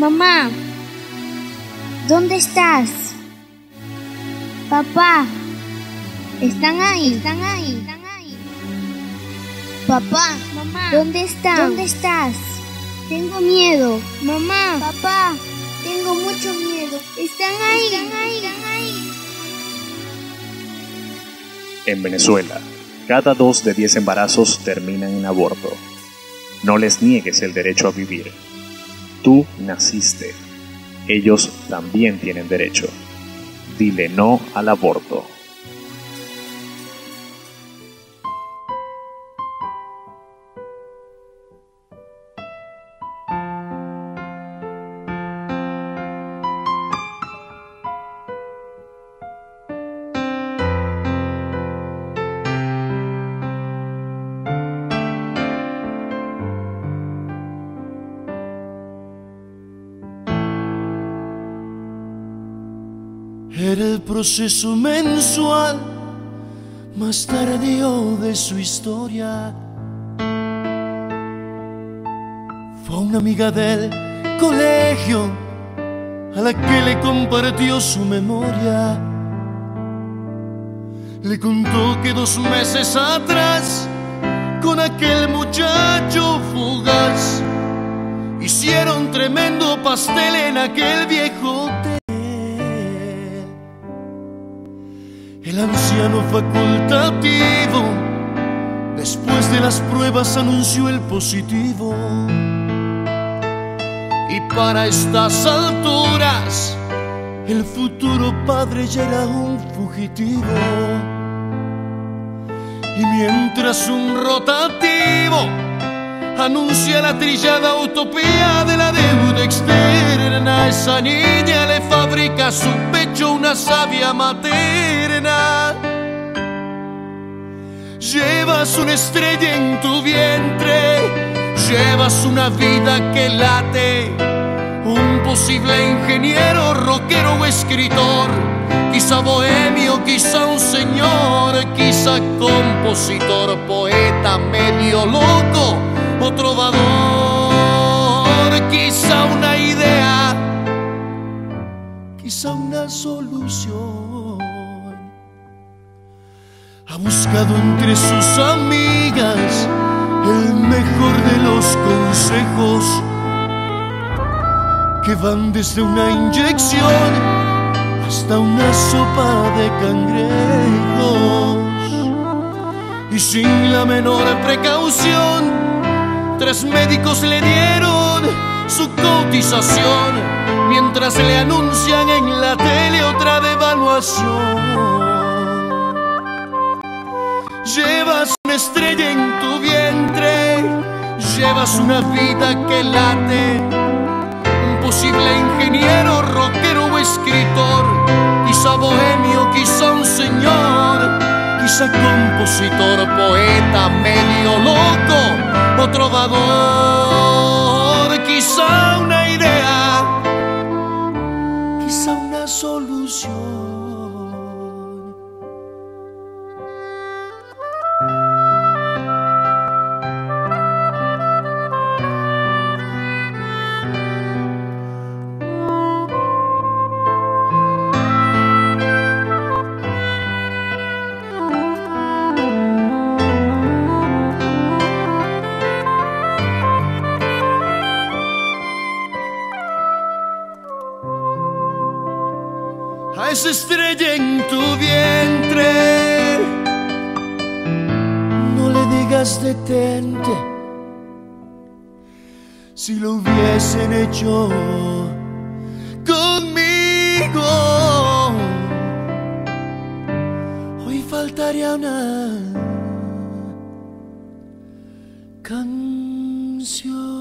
Mamá, ¿dónde estás? Papá, están ahí. Papá, mamá, ¿dónde estás? Tengo miedo. Mamá, papá, tengo mucho miedo. Están ahí. En Venezuela, cada 2 de 10 embarazos terminan en aborto. No les niegues el derecho a vivir. Tú naciste. Ellos también tienen derecho. Dile no al aborto. Era el proceso mensual más tardío de su historia. Fue una amiga del colegio a la que le compartió su memoria. Le contó que 2 meses atrás, con aquel muchacho fugaz, hicieron tremendo pastel en aquel viejo hotel. El anciano facultativo, después de las pruebas, anunció el positivo. Y para estas alturas, el futuro padre ya era un fugitivo. Y mientras un rotativo anuncia la trillada utopía de la deuda externa, esa niña le fabrica a su pecho una savia materna. Llevas una estrella en tu vientre, llevas una vida que late. Un posible ingeniero, rockero o escritor, quizá bohemio, quizá un señor, quizá compositor, poeta medio loco o trovador, quizá una idea, quizá una solución. Ha buscado entre sus amigas el mejor de los consejos, que van desde una inyección hasta una sopa de cangrejos. Y sin la menor precaución, 3 médicos le dieron su cotización mientras le anuncian en la tele otra devaluación. Llevas una estrella en tu vientre, llevas una vida que late. Un posible ingeniero, rockero o escritor, quizá bohemio, quizá un señor, quizá compositor, poeta medio loco o trovador, quizá una idea, quizá una solución. A esa estrella en tu vientre no le digas detente. Si lo hubiesen hecho conmigo, hoy faltaría una canción.